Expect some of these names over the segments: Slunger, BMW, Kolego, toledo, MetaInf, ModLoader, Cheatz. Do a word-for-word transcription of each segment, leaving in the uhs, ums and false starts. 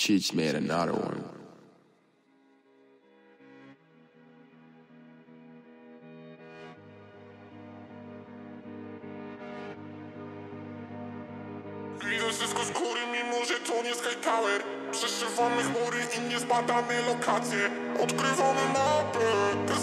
Cheatz made another one. Widać wszystko z góry, mimo że to nie Sky Tower. Przeszywamy chmury i nie zbadamy lokacje. Odkrywamy mapę,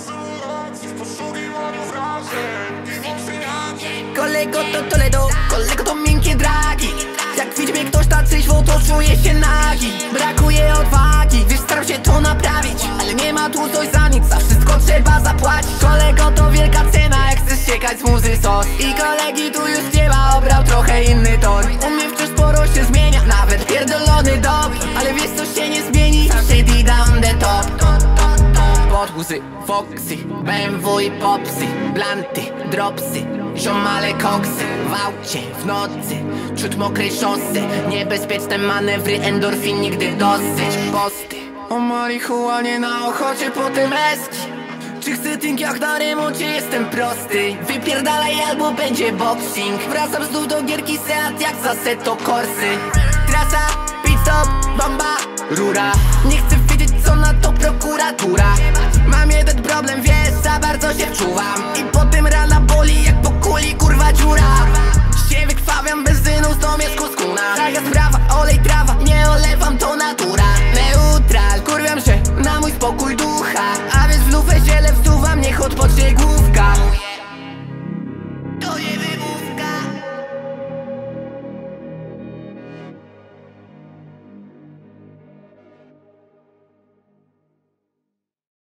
symulacji w poszukiwaniu wrażeń i wątpliwości. Kolego to Toledo, kolego to miękkie dragi. Jak widzi mnie ktoś tacy źwo, to czuję się nagi. Brakuje odwagi, wiesz, staram się to naprawić, ale nie ma tu coś za nic, za wszystko trzeba zapłacić. Kolego to wielka cena, jak chcesz siekać z muzy sos. I kolegi tu już nie ma, obrał trochę inny tor. U mnie wciąż sporo się zmienia, nawet pierdolony dob. Ale wiesz, co się nie zmieni, zawsze down the top. Podwózy, Foxy, B M W i Popsy, blanty, dropsy, ziomale koksy. W aucie, w nocy, ciut mokrej szosy. Niebezpieczne manewry, endorfin nigdy dosyć. Posty o marihuanie na ochocie, potem eski. Czy chcę think jak na remoncie, jestem prosty. Wypierdalaj albo będzie boxing. Wracam znów do gierki Seat jak za seto korsy. Trasa, pit stop, bomba, rura. Nie chcę wiedzieć co na to prokuratura. Mam jeden problem, wiesz, za bardzo się czuwam. I potem rana boli jak po kuli, kurwa.